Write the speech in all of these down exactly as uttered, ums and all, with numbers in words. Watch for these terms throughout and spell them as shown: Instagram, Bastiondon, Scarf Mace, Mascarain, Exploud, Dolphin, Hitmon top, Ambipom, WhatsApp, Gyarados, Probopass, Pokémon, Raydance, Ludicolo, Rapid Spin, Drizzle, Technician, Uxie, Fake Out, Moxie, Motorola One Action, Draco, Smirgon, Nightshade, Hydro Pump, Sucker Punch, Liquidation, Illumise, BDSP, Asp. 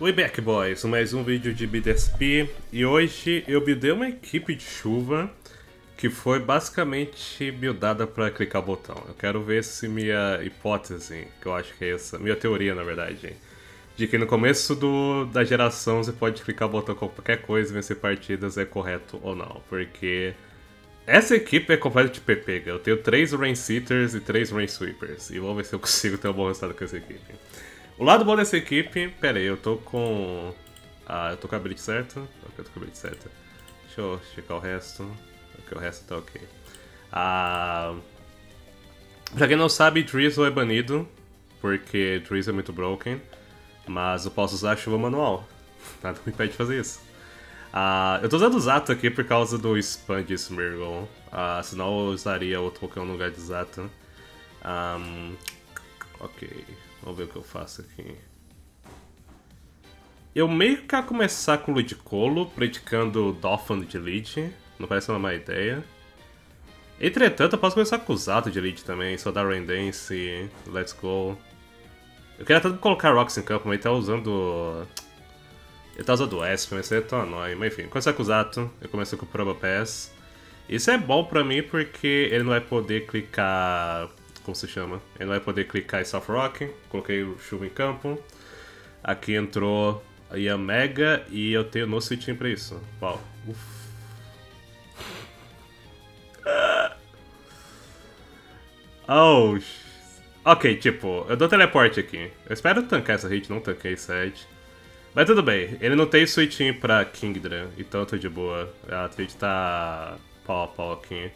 Way back, boys, mais um vídeo de B D S P e hoje eu buildei uma equipe de chuva que foi basicamente buildada para clicar o botão. Eu quero ver se minha hipótese, que eu acho que é essa, minha teoria na verdade, de que no começo do, da geração você pode clicar o botão com qualquer coisa e vencer partidas é correto ou não, porque essa equipe é completa de pepega. Eu tenho três Rain Seaters e três Rain Sweepers e vamos ver se eu consigo ter um bom resultado com essa equipe. O lado bom dessa equipe, pera aí, eu tô com... Ah, eu tô com a build certa? Ok, eu tô com a build certa. Deixa eu checar o resto. Ok, o resto tá ok. Ah... Pra quem não sabe, Drizzle é banido, porque Drizzle é muito broken. Mas eu posso usar a chuva manual. Nada me impede de fazer isso. Ah, eu tô usando o Xatu aqui por causa do spam de Smirgon. Ah, senão eu usaria outro Pokémon no lugar de Xatu. Um... Ok... Vamos ver o que eu faço aqui. Eu meio que quero começar com o Ludicolo, predicando o Dolphin de lead. Não parece uma má ideia. Entretanto, eu posso começar com o Xatu de lead também. Só dar Raydance, Let's Go. Eu queria até colocar Rocks em campo, mas ele tá usando... Ele tá usando o Asp, mas ele é tão annoying. Mas enfim, começar com o Xatu. Eu começo com o Probopass. Isso é bom pra mim porque ele não vai poder clicar... Como se chama? Ele vai poder clicar em Soft Rock. Coloquei o chuva em campo. Aqui entrou a Mega e eu tenho no switch pra isso. Uau. Uf. Oh. Ok, tipo, eu dou teleporte aqui. Eu espero tancar essa hit, não tanquei sete. Mas tudo bem, ele não tem switch pra Kingdra, então eu tô de boa. A Twitch tá pau a pau aqui.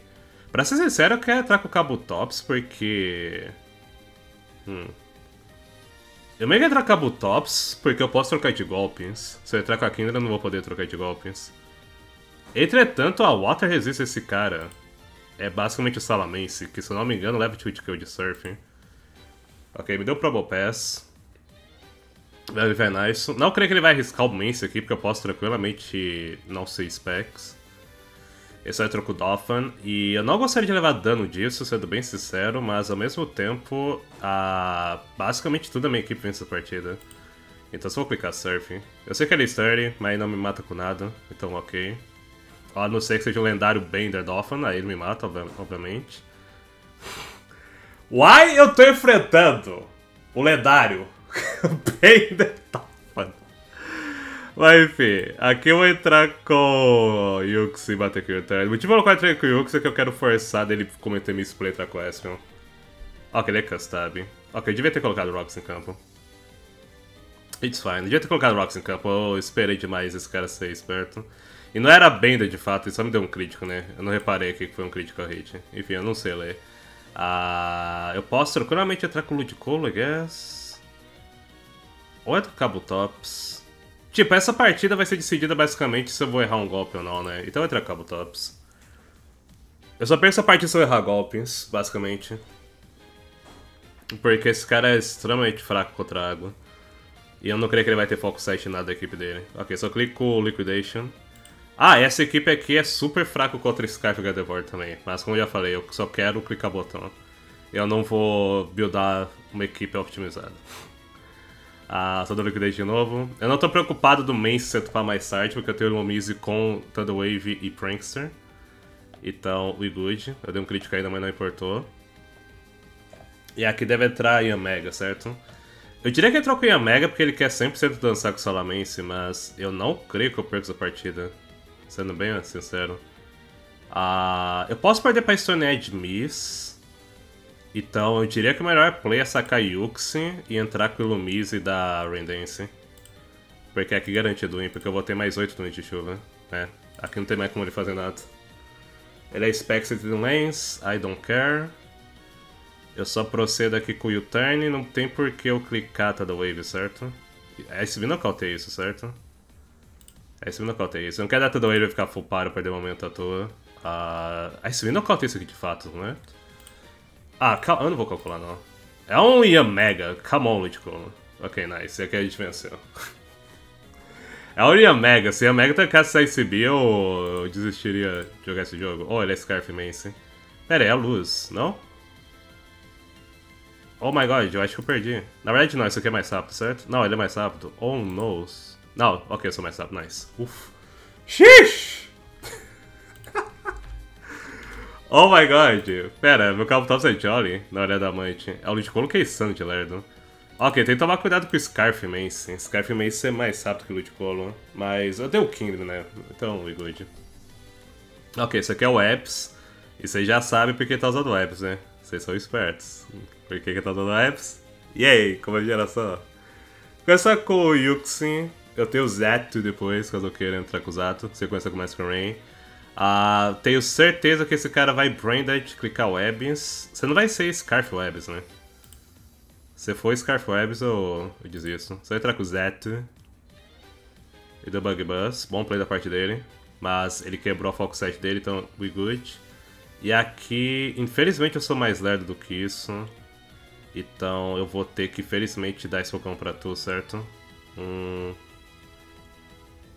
Pra ser sincero, eu quero entrar com o Kabutops, porque... Hum. Eu meio que entrar com o Kabutops, porque eu posso trocar de golpes. Se eu entrar com a Kingdra, eu não vou poder trocar de golpes. Entretanto, a Water Resist esse cara. É basicamente o Salamence, que se eu não me engano leva two kill de Surf. Ok, me deu o Probopass. Vai ver nice. Não creio que ele vai arriscar o Mince aqui, porque eu posso tranquilamente não ser Specs. Esse é o troco Dolphin, e eu não gostaria de levar dano disso, sendo bem sincero, mas ao mesmo tempo, a... basicamente tudo a minha equipe vence essa partida. Então só vou clicar Surf. Eu sei que ele é sturdy, mas não me mata com nada, então ok. A não ser que seja um lendário Bender Dolphin, aí ele me mata, obviamente. Why eu tô enfrentando o lendário Bender Dolphin? Mas enfim, aqui eu vou entrar com o Uxie e bater com o U-Turn. O motivo pelo qual eu entrei com o Uxie é que eu quero forçar dele cometer misplay e entrar com o Espion. Ok, ele é Custab. Ok, eu devia ter colocado Rocks em campo. It's fine, eu devia ter colocado Rocks em campo, eu esperei demais esse cara ser esperto. E não era Bender de fato, ele só me deu um crítico, né? Eu não reparei aqui que foi um crítico a hit. Enfim, eu não sei ler. Ah, eu posso tranquilamente entrar com o Ludicolo, I guess. Ou entro com o Kabutops. Tipo, essa partida vai ser decidida basicamente se eu vou errar um golpe ou não, né? Então eu entro com o Kabutops. Eu só perco essa partida se eu errar golpes, basicamente. Porque esse cara é extremamente fraco contra a água. E eu não creio que ele vai ter foco sete em nada da equipe dele. Ok, só clico o Liquidation. Ah, essa equipe aqui é super fraco contra Scarf Mace também. Mas como eu já falei, eu só quero clicar botão. Eu não vou buildar uma equipe optimizada. Ah, só do Liquidate de novo. Eu não tô preocupado do main se topar mais tarde, porque eu tenho o Illumise com Thunderwave e Prankster. Então, we good. Eu dei um crítico ainda, mas não importou. E aqui deve entrar a Mega, certo? Eu diria que entrou com a Mega porque ele quer cem por cento dançar com o Salamence, mas eu não creio que eu perco essa partida. Sendo bem sincero. Ah, eu posso perder pra Stone Edge Miss. Então, eu diria que o melhor play é sacar Uxie e entrar com o Illumise da Raydance. Porque aqui garantido win, porque eu vou ter mais oito noites de chuva. É, aqui não tem mais como ele fazer nada. Ele é Specs de Lanes, I don't care. Eu só procedo aqui com o U-Turn, não tem por que eu clicar tá da Wave, certo? S B nocauteia isso, certo? S B nocauteia isso. Eu não quero dar tá da Wave e ficar full para perder o momento à toa. Uh, S B nocauteia isso aqui de fato, né? Ah, eu não vou calcular não. É um Ian Mega, come on, Ludicolo. Ok, nice, aqui a gente venceu. É um Ian Mega, se a Mega tancasse essa I C B eu desistiria de jogar esse jogo. Oh, ele é Scarf Mace. Pera aí, é a luz, não? Oh my god, eu acho que eu perdi. Na verdade não, isso aqui é mais rápido, certo? Não, ele é mais rápido. Oh no. Não, ok, eu sou mais rápido, nice. Uff. Xiii! Oh my god. Pera, meu Kabutops é Jolly na hora da amante. É o Ludicolo que é Sandy, lerdo. Ok, tem que tomar cuidado com o Scarf Mace. Scarf Mace é mais rápido que o Ludicolo. Mas eu dei o Kingdra, né? Então, we good. Ok, isso aqui é o Apps. E vocês já sabem por que tá usando o Apps, né? Vocês são espertos. Por que que tá usando o Apps? E aí, como é geração? Começa com o Uxie. Eu tenho o Xatu depois, caso eu queira entrar com o Xatu. Você começa com o Mascarain. Ah, tenho certeza que esse cara vai Branded, clicar Webs. Você não vai ser Scarf Webs, né? Se for Scarf Webs, eu, eu desisto. Só entrar com o Xatu. E deu Bug Buzz. Bom play da parte dele. Mas ele quebrou a Fox Set dele, então we good. E aqui, infelizmente eu sou mais lerdo do que isso. Então eu vou ter que, felizmente, dar esse Pokémon pra tu, certo? Hum...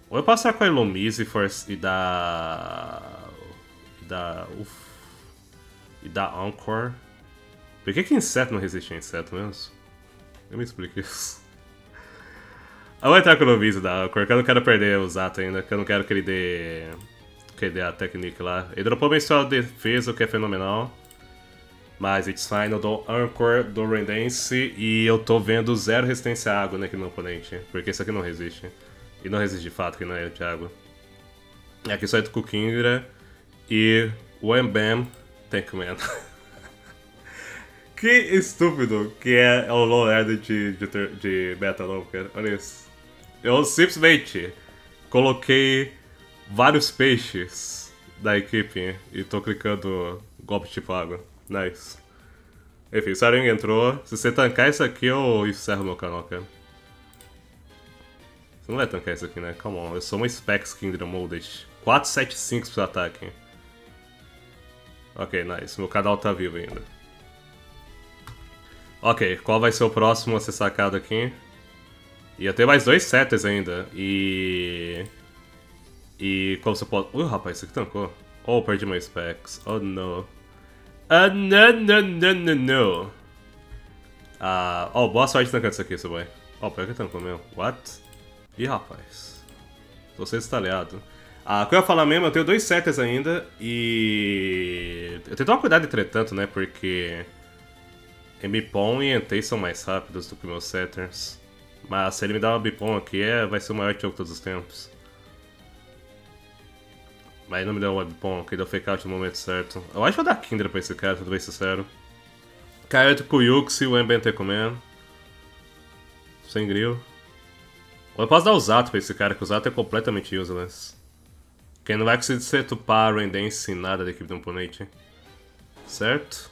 Ou eu passar com a Illumise e, e dar... E dar... Uf... E dar Encore. Por que que inseto não resiste a inseto mesmo? Eu me explico isso. Eu vou entrar com a Illumise e dar Encore, porque eu não quero perder o Xatu ainda, que eu não quero que ele dê... Que ele dê a Technique lá. Ele dropou bem só a defesa, o que é fenomenal. Mas it's fine, eu dou Encore, dou Raydance e eu tô vendo zero resistência à água, né, aqui no oponente. Porque isso aqui não resiste. E não resiste de fato, que não é de água. E aqui só entra com o Kingdra e o Ambipom, thank you, man. Que estúpido que é o low erd de, de, de beta novo, cara. Olha isso. Eu simplesmente coloquei vários peixes da equipe e tô clicando golpe tipo água. Nice. Enfim, o Saringa entrou. Se você tancar isso aqui, eu encerro meu canal, cara. Você não vai tancar isso aqui, né? Come on, eu sou uma Specs Kingdra Molded. quatro sete cinco pro ataque. Ok, nice. Meu canal tá vivo ainda. Ok, qual vai ser o próximo a ser sacado aqui? E eu tenho mais dois setters ainda. E... E como você pode... Ui, rapaz, isso aqui tancou. Oh, perdi meu Specs. Oh, não. Ah, uh, não, não, não, não, não. Ah, uh, oh, boa sorte tancando isso aqui, seu boy. Oh, pior que tancou mesmo. What? Ih, rapaz. Tô sendo estaleado. Ah, uh, como eu falar mesmo, eu tenho dois setters ainda e... Eu tenho que tomar cuidado, entretanto, né, porque... Ambipom e Entei são mais rápidos do que meus setters. Mas se ele me dar uma Ambipom aqui, é... vai ser o maior jogo de todos os tempos. Mas não me deu um Ambipom, que deu Fake Out no momento certo. Eu acho que vou dar Kingdra pra esse cara, tudo bem sincero. Caiu com o Uxie, o Ambipom comendo. Sem grill. Ou eu posso dar o Xatu pra esse cara, que o Xatu é completamente useless. Quem não vai conseguir setupar a Raydance em nada da equipe do oponente. Certo?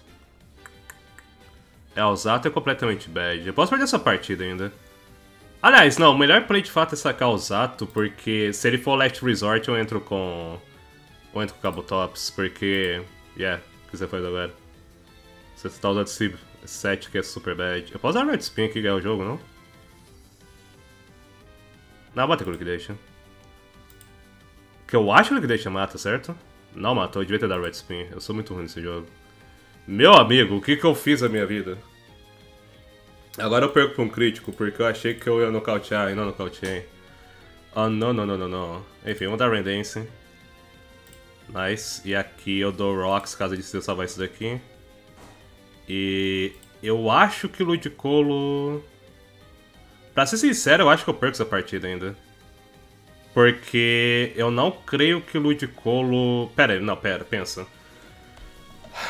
É, o Xatu é completamente bad. Eu posso perder essa partida ainda. Aliás, não, o melhor play de fato é sacar o Xatu, porque se ele for Last Resort eu entro com... Eu entro com o Kabutops, porque... Yeah, o que você faz agora? Você tá usando esse set que é super bad. Eu posso usar o Rapid Spin aqui e ganhar o jogo, não? Não, bota com o Liquidation. Que eu acho que o Liquidation mata, certo? Não matou, eu devia ter dado Rapid Spin. Eu sou muito ruim nesse jogo. Meu amigo, o que que eu fiz na minha vida? Agora eu perco pra um crítico, porque eu achei que eu ia nocautear e não nocauteei. Ah, oh, não, não, não, não, não. Enfim, vamos dar Raydance. Nice. E aqui eu dou Rocks, caso de salvar isso daqui. E eu acho que o Ludicolo... Pra ser sincero, eu acho que eu perco essa partida ainda. Porque eu não creio que o Ludicolo... Pera aí, não, pera, pensa.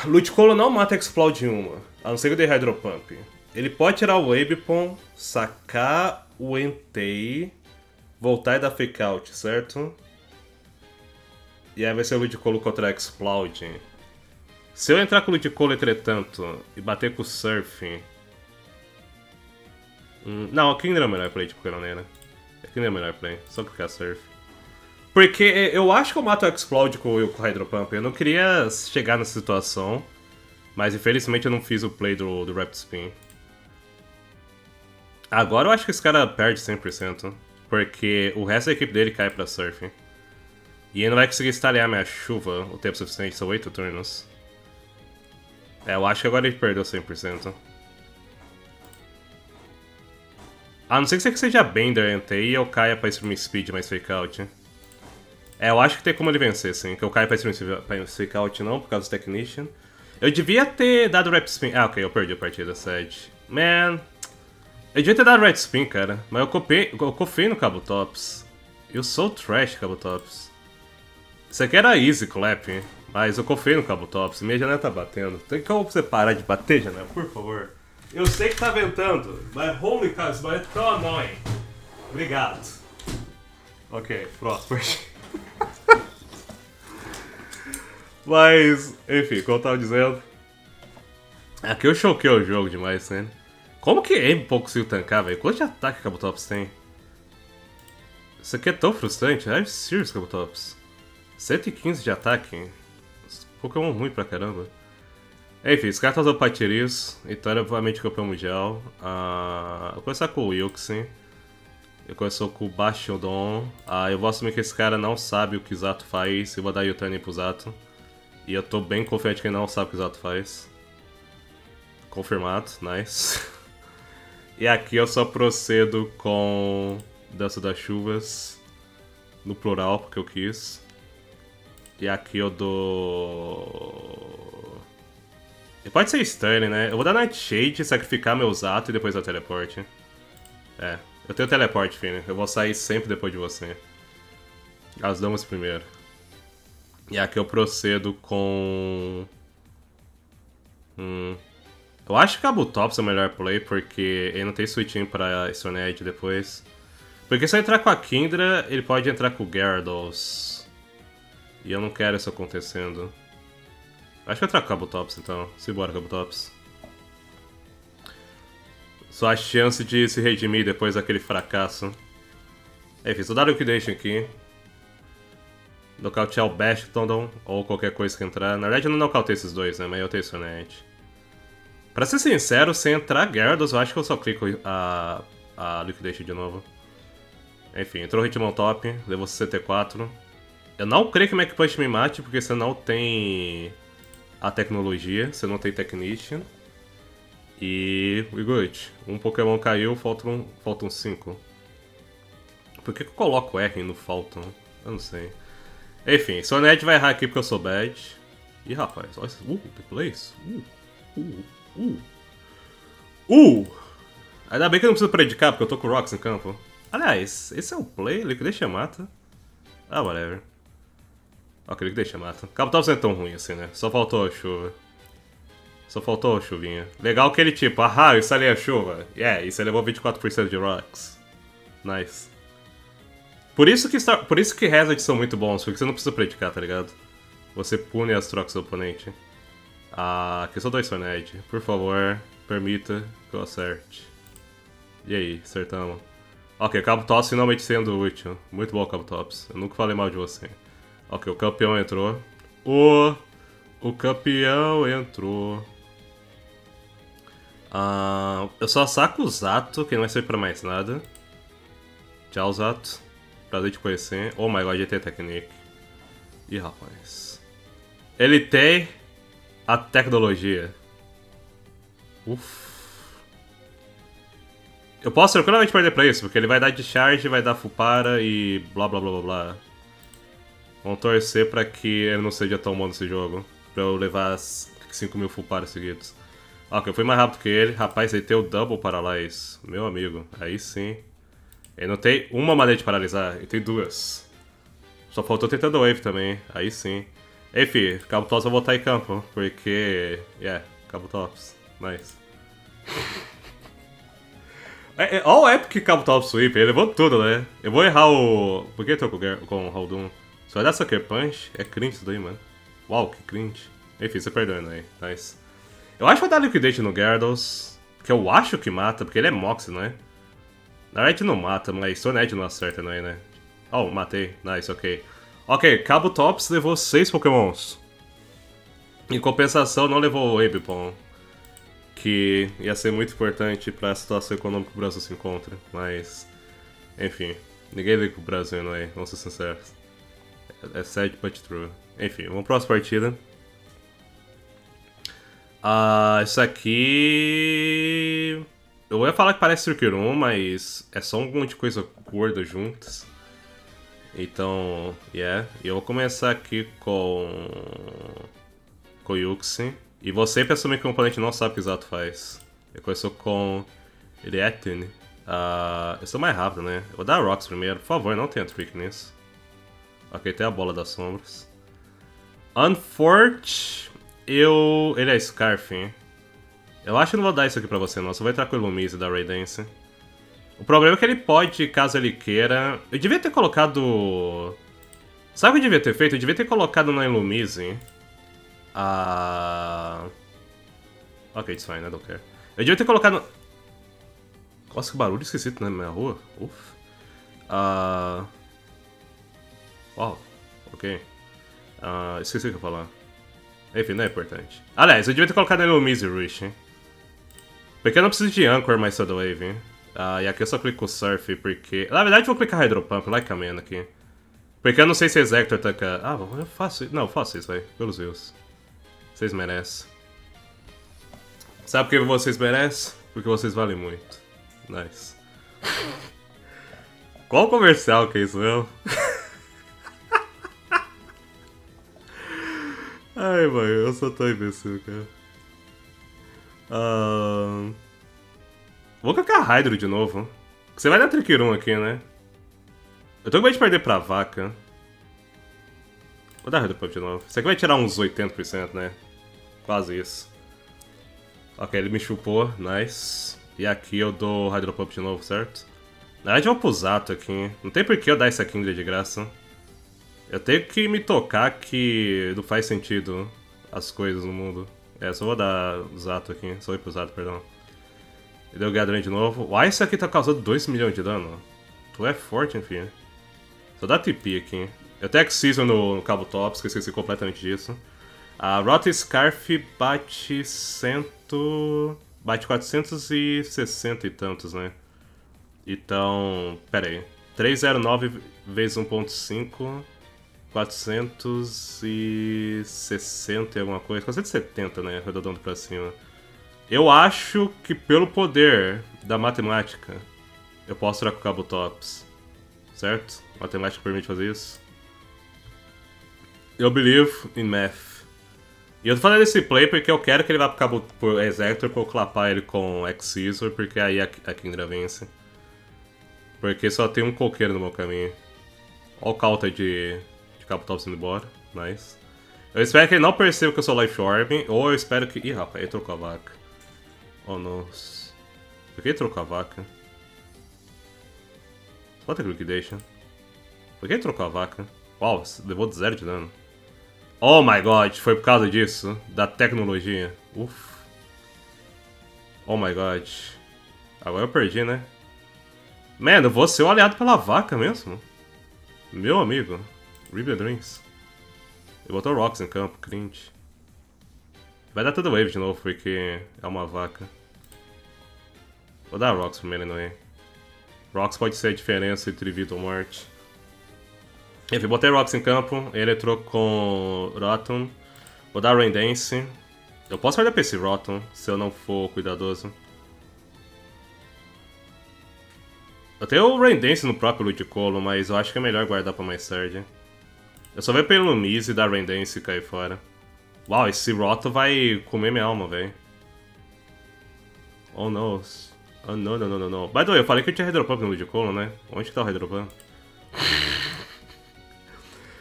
Ludicolo não mata Exploud em uma, a não ser que eu dei Hydro Pump. Ele pode tirar o Ambipom, sacar o Entei, voltar e dar Fake Out, certo? E aí vai ser o Ludicolo contra a Exploud. Se eu entrar com o Ludicolo, entretanto, e bater com o Surf... Hum, não, o Kingdra é o melhor play de qualquer maneira. O Kingdra é o melhor play, só clicar Surf. Porque eu acho que eu mato o Exploud com o Hydro Pump. Eu não queria chegar nessa situação, mas infelizmente eu não fiz o play do, do Rapid Spin. Agora eu acho que esse cara perde cem por cento, porque o resto da equipe dele cai pra Surf. E ele não vai conseguir estalear minha chuva o tempo suficiente, são oito turnos. É, eu acho que agora ele perdeu cem por cento. A não ser que você seja Bender, Entei e eu caia pra Extreme Speed mais Fake Out. É, eu acho que tem como ele vencer, sim. Que eu caia pra Extreme Fake Out não, por causa do Technician. Eu devia ter dado Rapid Spin. Ah, ok, eu perdi a partida, sad. Man. Eu devia ter dado Rapid Spin, cara. Mas eu copiei, eu confiei no Kabutops. Eu sou trash, Kabutops. Isso aqui era easy clap, mas eu confiei no Kabutops. Minha janela tá batendo. Tem como você parar de bater, janela, por favor? Eu sei que tá ventando, mas holy cow, isso é tão annoying. Obrigado. Ok, próximo. Mas, enfim, como eu tava dizendo... Aqui eu choquei o jogo demais, né? Como que Ambipom conseguiu tancar, velho? Quanto de ataque Kabutops tem? Isso aqui é tão frustrante. I'm serious, Kabutops. cento e quinze de ataque. Pokémon ruim pra caramba. Enfim, esse cara tá usando Patirius, então era provavelmente campeão mundial. Ah, eu vou começar com o Uxie. Eu começou com o Bastiondon. Ah, eu vou assumir que esse cara não sabe o que o Xatu faz. Eu vou dar U-Turn pro Xatu. E eu tô bem confiante que ele não sabe o que o Xatu faz. Confirmado, nice. E aqui eu só procedo com Dança das Chuvas. No plural, porque eu quis. E aqui eu dou... Pode ser Stunning, né? Eu vou dar Nightshade, sacrificar meu Xatu e depois dar teleporte. É, eu tenho teleporte, filho. Eu vou sair sempre depois de você. As damas primeiro. E aqui eu procedo com... Hum... Eu acho que Kabutops é o melhor play, porque ele não tem switchinho pra Stone Edge depois. Porque se eu entrar com a Kingdra, ele pode entrar com o Gyarados. E eu não quero isso acontecendo. Acho que eu trago Kabutops então. Simbora, Kabutops. Só a chance de se redimir depois daquele fracasso. Enfim, só dar Liquidation aqui. Nocautear o Bastiondon ou qualquer coisa que entrar. Na verdade eu não nocautei esses dois, né? Mas eu tenho Sonete. Pra ser sincero, sem entrar Gyarados, eu acho que eu só clico a, a Liquidation de novo. Enfim, entrou o Hitmon top, levou sessenta e quatro. Eu não creio que o Mac Punch me mate, porque você não tem... a tecnologia, você não tem Technician. E... we good. Um Pokémon caiu, faltam faltam cinco. Por que, que eu coloco R no faltam? Eu não sei. Enfim, Sonete vai errar aqui porque eu sou bad. Ih, rapaz, olha isso. Uh, the place. Uh, uh, uh. Uh! Ainda bem que eu não preciso predicar porque eu tô com o Rocks em campo. Aliás, esse é o play, Liquidation mata. Ah, whatever. Ok, deixa mata. Kabutops não é tão ruim assim, né? Só faltou a chuva. Só faltou a chuvinha. Legal que ele tipo, ahá, eu instalei a chuva. Yeah, e você levou vinte e quatro por cento de rocks. Nice. Por isso que Star... por isso que Hazards são muito bons, porque você não precisa predicar, tá ligado? Você pune as trocas do oponente. Ah, aqui só dois Soned. Por favor, permita que eu acerte. E aí, acertamos. Ok, Kabutops finalmente sendo útil. Muito bom, Kabutops. Eu nunca falei mal de você. Ok, o campeão entrou. O... O campeão entrou. Ah, eu só saco o Xatu, que não vai servir pra mais nada. Tchau, Xatu. Prazer te conhecer. Oh my god, ele tem Technique. Ih, rapaz. Ele tem... a tecnologia. Uff. Eu posso tranquilamente perder pra isso, porque ele vai dar de charge, vai dar full para e... blá blá blá blá blá. Vamos torcer pra que ele não seja tão bom nesse jogo. Pra eu levar cinco mil full para seguidos. Ok, eu fui mais rápido que ele. Rapaz, ele tem o Double Paralyze. Meu amigo, aí sim. Ele não tem uma maneira de paralisar, ele tem duas. Só faltou ter Thunderwave também, aí sim. Enfim, Kabutops vai voltar em campo, porque... yeah, Kabutops. Nice. é, é, all epic Kabutops sweep, ele levou tudo, né? Eu vou errar o... Por que eu tô com o Holdun? Vai dar Sucker Punch? É cringe isso daí, mano. Uau, que cringe. Enfim, você perdendo aí. Nice. Eu acho que vai dar Liquidate no Gyarados. Que eu acho que mata, porque ele é Moxie, não é? Na verdade não mata, mas Stone Edge não acerta, não é, né? Oh, matei. Nice, ok. Ok, Kabutops levou seis Pokémons. Em compensação, não levou o Ambipom. Que ia ser muito importante pra situação econômica que o Brasil se encontra. Mas, enfim. Ninguém liga pro Brasil, não é? Vamos ser sinceros. É sad but true. Enfim, vamos para a próxima partida. Ah, isso aqui... Eu ia falar que parece Trick Room, mas é só um monte de coisa gorda juntas. Então, yeah. Eu vou começar aqui com... com o Uxie. E você, pessoalmente, que o componente não sabe o que o Xatu faz. Eu começo com Reactine. Uh, eu sou mais rápido, né? Eu vou dar Rocks primeiro. Por favor, não tenha Trick nisso. Ok, tem a Bola das Sombras. Unfortunately, eu... ele é Scarf, hein? Eu acho que não vou dar isso aqui pra você, não. Só vou entrar com o Illumise da Raydance. O problema é que ele pode, caso ele queira... Eu devia ter colocado... Sabe o que eu devia ter feito? Eu devia ter colocado na Illumise... Ah... Uh... Ok, it's fine, I don't care. Eu devia ter colocado... Nossa, que barulho esquisito na minha rua. Uff. Ah... Uh... Uau, ok. Ah, uh, esqueci o que eu ia falar. Enfim, não é importante. Aliás, eu devia ter colocado na Illumise Rush, hein? Porque eu não preciso de Anchor mais Thunderwave, hein? Ah, uh, e aqui eu só clico o Surf, porque... Na verdade, eu vou clicar Hydro Pump, like a man aqui. Porque eu não sei se Exector ataca... Ah, eu faço isso. Não, eu faço isso, velho. Pelos views. Vocês merecem. Sabe por que vocês merecem? Porque vocês valem muito. Nice. Qual comercial que é isso, meu? Ai, mano, eu só tô imbecil, cara. Uh... Vou colocar Hydro de novo. Você vai dar Trick Room aqui, né? Eu tô com medo de perder pra vaca. Vou dar Hydro Pump de novo. Isso aqui vai tirar uns oitenta por cento, né? Quase isso. Ok, ele me chupou. Nice. E aqui eu dou Hydro Pump de novo, certo? Na verdade eu vou pro Xatu aqui. Não tem por que eu dar essa Kingdra de graça. Eu tenho que me tocar que não faz sentido as coisas no mundo. É, só vou dar Xatu aqui. Só ir pro Xatu, perdão. E deu Gathering de novo. Uai, isso aqui tá causando dois milhões de dano. Tu é forte, enfim. Só dá T P aqui. Eu tenho X-Season no, no Kabutops, que eu esqueci completamente disso. A Rota Scarf bate cem... Bate quatrocentos e sessenta e tantos, né? Então... Pera aí. trezentos e nove vezes um ponto cinco... quatrocentos e sessenta e alguma coisa, quatrocentos e setenta, né, arredondando pra cima. Eu acho que pelo poder da matemática, eu posso tirar com o Kabutops, certo? A matemática permite fazer isso. Eu believe in math. E eu tô falando desse play porque eu quero que ele vá pro Kabutops, pro Exector, pra eu clapar ele com X-Scissor, porque aí a, a Kingdra vence. Porque só tem um coqueiro no meu caminho. Olha o counter de... Kabutops indo embora, nice. Eu espero que ele não perceba que eu sou Life Orb, ou eu espero que... Ih, rapaz, ele trocou a vaca. Oh, nossa. Por que ele trocou a vaca? Bota aqui o Liquidation. Por que ele trocou a vaca? Uau, levou de zero de dano. Oh my god, foi por causa disso. Da tecnologia. Uff. Oh my god. Agora eu perdi, né? Mano, eu vou ser o aliado pela vaca mesmo? Meu amigo. Ribbon Dreams. Ele botou Rocks em campo, cringe. Vai dar toda wave de novo, porque é uma vaca. Vou dar Rocks primeiro, anyway. Rocks pode ser a diferença entre vida ou morte. Enfim, botei Rocks em campo, ele entrou com Rotom. Vou dar Raindance. Eu posso perder pra esse Rotom, se eu não for cuidadoso. Eu tenho o Raindance no próprio Ludicolo, mas eu acho que é melhor guardar pra mais tarde. Eu só vejo pelo Illumise da Raindance e cair fora. Uau, esse Rotom vai comer minha alma, velho. Oh, não. Oh, não, não, não, não. By the way, eu falei que eu tinha Hydro Pump no Ludicolo, né? Onde que tá o Hydro Pump?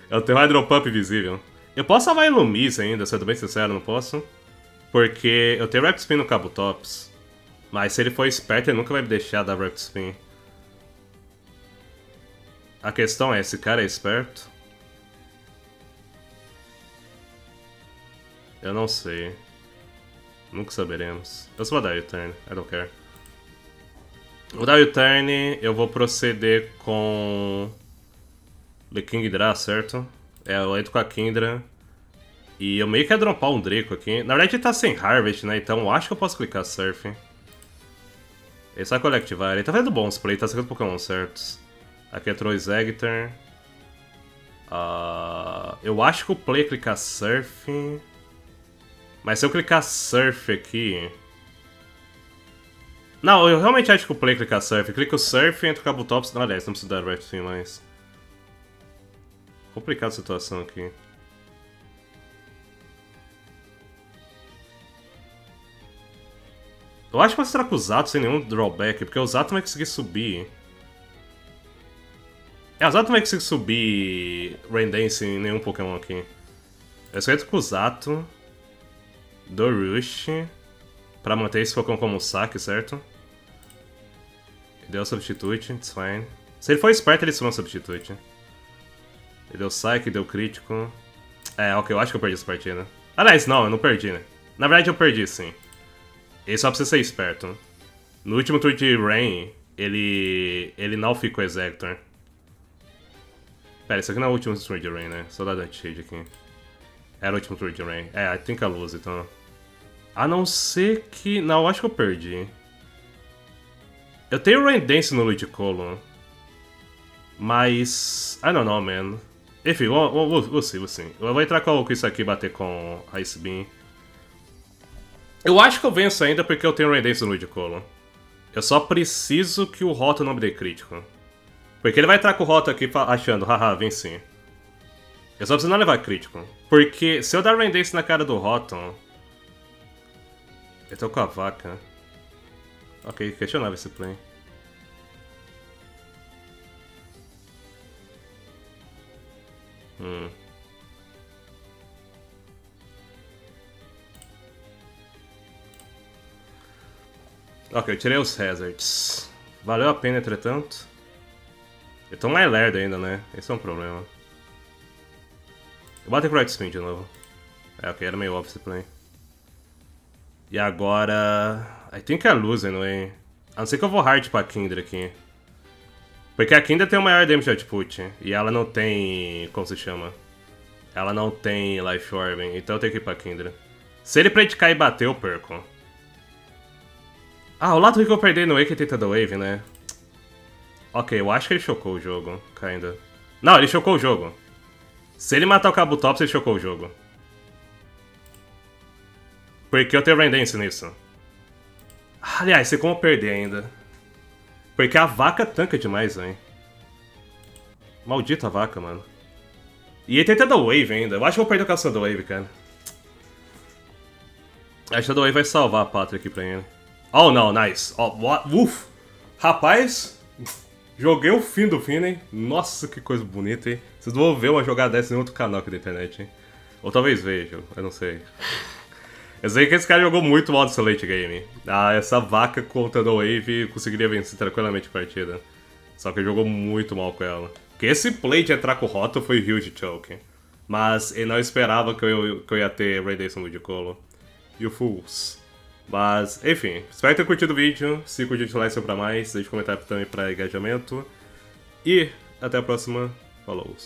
Eu tenho Hydro Pump visível. Eu posso salvar Illumise ainda, sendo bem sincero, não posso? Porque eu tenho Rapid Spin no Kabutops. Mas se ele for esperto, ele nunca vai me deixar dar Rapid Spin. A questão é, esse cara é esperto? Eu não sei. Nunca saberemos. Eu só vou dar U-Turn. I don't care. Vou dar U-Turn. Eu vou proceder com... The Kingdra, certo? É, eu entro com a Kingdra. E eu meio que ia dropar um Draco aqui. Na verdade ele tá sem Harvest, né? Então eu acho que eu posso clicar Surf. Ele só colectivar. Ele tá fazendo bons play. Tá sacando Pokémon certos. Aqui entrou o Exeggutor. Uh, eu acho que o play é clicar Surf... Mas se eu clicar Surf aqui... Não, eu realmente acho que o play clica Surf. Clica o Surf e entra o Kabutops. Não, aliás, não precisa dar Rapid Spin mais. Complicada a situação aqui. Eu acho que vai estar com o Xatu sem nenhum drawback, porque o Xatu vai conseguir subir. É, o Xatu vai conseguir subir Raydance em nenhum Pokémon aqui. Eu só entro com o Xatu, dou Rush, pra manter esse Pokémon como um saque, certo? Ele deu Substitute, it's fine. Se ele for esperto, ele suma um Substitute. Ele deu Psyche, deu Crítico. É, ok, eu acho que eu perdi essa partida. Aliás, não, eu não perdi, né? Na verdade, eu perdi, sim. Ele só precisa ser esperto. No último turno de Rain, ele... ele não ficou Executor. Pera, isso aqui não é o último turno de Rain, né? Só dá Dante Shade aqui. Era o último turno de Rain. É, I think I lose, então. A não ser que... Não, eu acho que eu perdi. Eu tenho Raydance no Ludicolo. Mas... I don't know, man. Enfim, vou sim, vou sim. Eu vou entrar com isso aqui e bater com Ice Beam. Eu acho que eu venço ainda porque eu tenho Raydance no Ludicolo. Eu só preciso que o Rotom não me dê crítico. Porque ele vai entrar com o Rotom aqui achando, haha, venci. Eu só preciso não levar crítico. Porque se eu dar Raydance na cara do Rotom... Eu tô com a vaca. Ok, questionava esse play. Hum... Ok, eu tirei os hazards. Valeu a pena, entretanto. Eu tô mais lerdo ainda, né? Esse é um problema. Eu bato com o Right Spin de novo. É, ok, era meio óbvio esse play. E agora... I think I lose, anyway. A não ser que eu vou hard pra Kingdra aqui. Porque a Kingdra tem o maior damage output. E ela não tem... como se chama? Ela não tem Life Orb, então eu tenho que ir pra Kingdra. Se ele predicar e bater, eu perco. Ah, o lado que eu perdi no Wake tenta da Wave, né? Ok, eu acho que ele chocou o jogo, ainda. Não, ele chocou o jogo. Se ele matar o Kabutops, ele chocou o jogo. Porque eu tenho Raydance nisso. Aliás, sei como eu perdi ainda. Porque a vaca tanca demais, hein? Maldita vaca, mano. E ele tenta da Wave ainda. Eu acho que eu perdi o caçador da Wave, cara. Acho que a da Wave vai salvar a pátria aqui pra ele. Oh, não, nice. Oh, what? Uf. Rapaz, joguei o fim do fim, hein? Nossa, que coisa bonita, hein? Vocês não vão ver uma jogada dessa em outro canal aqui da internet, hein? Ou talvez vejam, eu não sei. Eu sei que esse cara jogou muito mal nesse late game. Ah, essa vaca contra a Wave conseguiria vencer tranquilamente a partida. Só que ele jogou muito mal com ela. Porque esse play de entrar com o Rotom foi huge choke. Mas ele não esperava que eu, que eu ia ter Raydance no Ludicolo. E o Fools. Mas, enfim, espero ter curtido o vídeo. Se curtiu, deixa o like pra mais, deixa um comentário também pra engajamento. E até a próxima, falou!